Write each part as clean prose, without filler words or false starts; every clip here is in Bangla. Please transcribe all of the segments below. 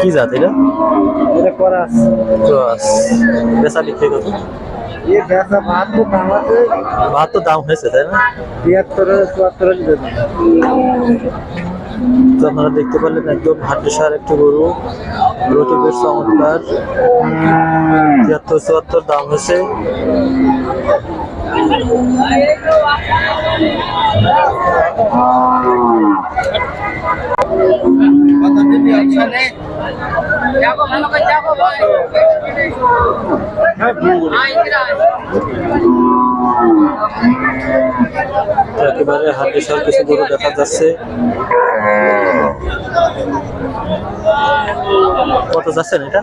কি জাত এটা? বেচা বিক্রি কত? ৭২ দাম হয়েছে, তাই না? ৭২-৭৪। আপনারা দেখতে পারলেন একদম হাটসার একটি গরু, গরুটি বেশ চমৎকার। ৭৩-৭৪ দাম হয়েছে। একেবারে হাটসার কিছু গরু দেখা যাচ্ছে। কত যাচ্ছেন এটা?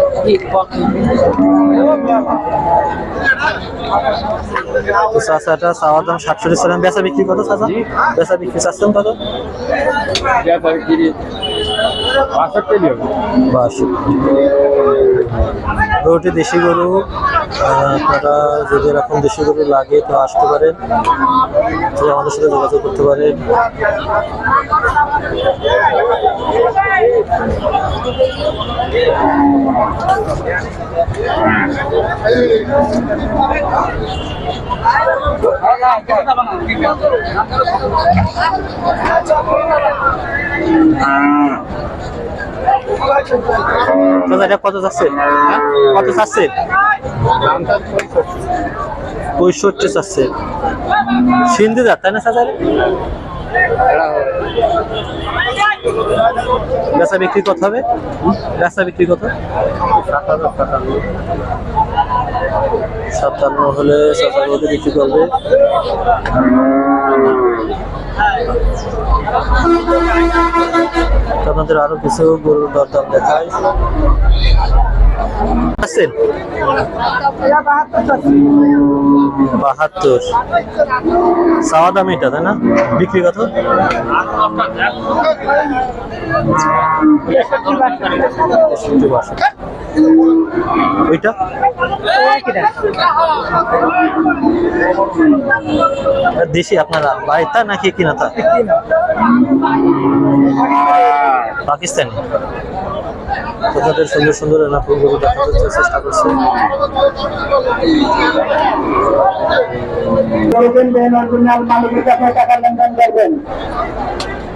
চাচাটা চাওয়ার দাম ৬৭ ছিলাম। বেচা বিক্রি কত চাচা? বেচা বিক্রি চাচ্ছেন কত? ৬২। দেশি গরু, আপনারা যদি এরকম দেশি গরু লাগে তো আসতে পারেন, আমাদের সাথে যোগাযোগ করতে পারেন। কত যাচ্ছে? কত যাচ্ছে? ৬৫ যাচ্ছে। সিন্ধি যাচ্ছে না স্যার? বেচা বিক্রি কত হবে? বেচা বিক্রি কত? ৫৭ হলে ৫৭ বিক্রি করবে। আপনাদের আরো কিছু গরুর দরদাম দেখায়। বিক্রি কত? ৬৫। দেশি আপনারা বাড়িতে নাকি কিনা? তা পাকিস্তানি। আপনাদের সুন্দর সুন্দর এনাফগুলো দেখানোর চেষ্টা করছি।